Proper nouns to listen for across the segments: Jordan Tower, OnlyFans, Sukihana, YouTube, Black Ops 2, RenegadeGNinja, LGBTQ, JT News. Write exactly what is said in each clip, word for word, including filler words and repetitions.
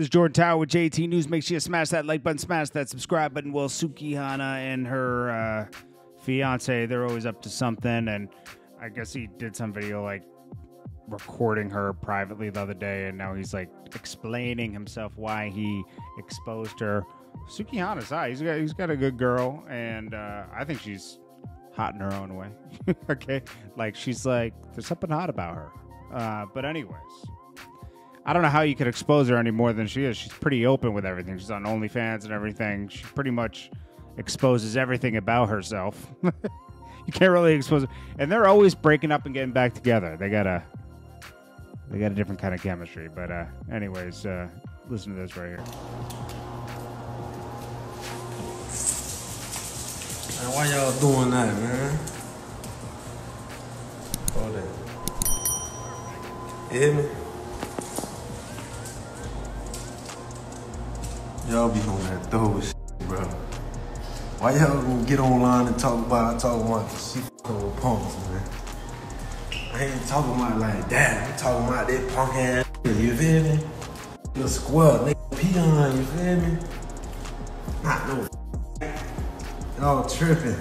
This is Jordan Tower with J T News. Make sure you smash that like button, smash that subscribe button. Well, Sukihana and her uh, fiance, they're always up to something. And I guess he did some video like recording her privately the other day. And now he's like explaining himself why he exposed her. Sukihana's hot. He's got, he's got a good girl. And uh, I think she's hot in her own way. Okay. Like she's like, there's something hot about her. Uh, but anyways, I don't know how you could expose her any more than she is. She's pretty open with everything. She's on OnlyFans and everything. She pretty much exposes everything about herself. You can't really expose her. And they're always breaking up and getting back together. They got a, they got a different kind of chemistry. But uh, anyways, uh, listen to this right here. Man, why y'all doing that, man? Hold it. You hear me? Y'all be on that dope shit, bro. Why y'all gonna get online and talk about I talk about this shit with punks, man? I ain't talking about like that. I'm talking about that punk ass shit, you feel me? You're squad, nigga, peon, you feel me? Not no y'all tripping.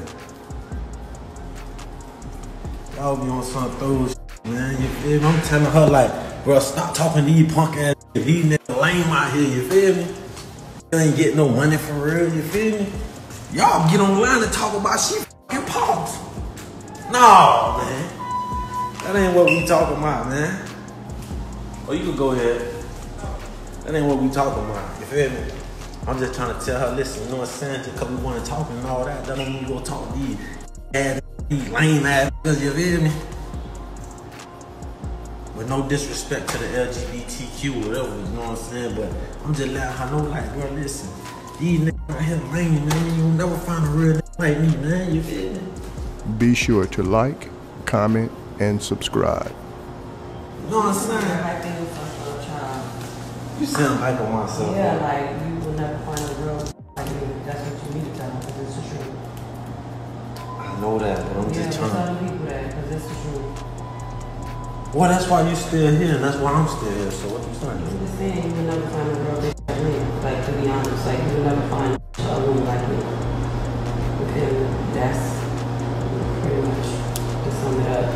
Y'all be on some throw shit, man, you feel me? I'm telling her like, bro, stop talking to these punk ass shit. These niggas lame out here, you feel me? You ain't getting no money for real, you feel me? Y'all get online and talk about she f***ing pops. No, man. That ain't what we talking about, man. Oh, you can go ahead. That ain't what we talking about, you feel me? I'm just trying to tell her, listen, you know what I'm saying? Just because we want to talk and all that, that don't mean we go talk to these ass, these lame ass, you feel me? With no disrespect to the L G B T Q or whatever, you know what I'm saying? But I'm just letting her know, like, bro, listen, these niggas out here lame, man. You'll never find a real nigga like me, man. You feel me? Be sure to like, comment, and subscribe. You know what I'm saying? I think it's a little child. You sound like a myself. Yeah, like, you will never find a real nigga like me. That's what you need to tell them, because it's the truth. I know that, but I'm yeah, just trying to. Yeah, tell the people that, because it's the truth. Well, that's why you still here, and that's why I'm still here, so what you starting to do? I'm just saying, you will never find a girl bitch like me. Like, to be honest, like, you will never find a woman like me. And that's pretty much to sum it up.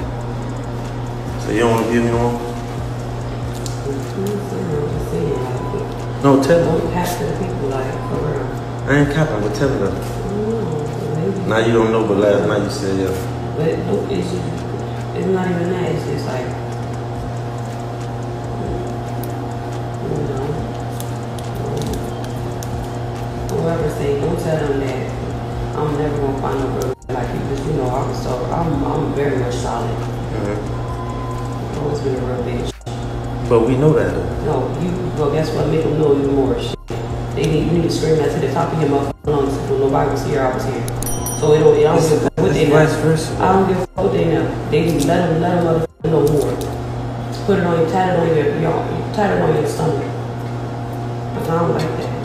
So you don't want to give me one? I'm just saying, like, no, tell me. Don't pass to the people, like, for real. I ain't capping, but tell me that. Mm, now you don't know, but last night you said, yeah. But no issue. It's not even that, it's just like, whoever say, don't tell them that I'm never gonna find a girl like you, because you know I was so I'm I'm very much solid. Mm-hmm. I've always been a real bitch. But we know that though. No, you well guess what, make them know even more shit. They need you need to scream that to the top of your motherfucking lungs so nobody was here, I was here. So it don't it don't give a fuck what they know. I don't give a fuck what they know. They let them let them motherfucking know more. Put it on your tatted on your, your tatted on your stomach. But I don't like that.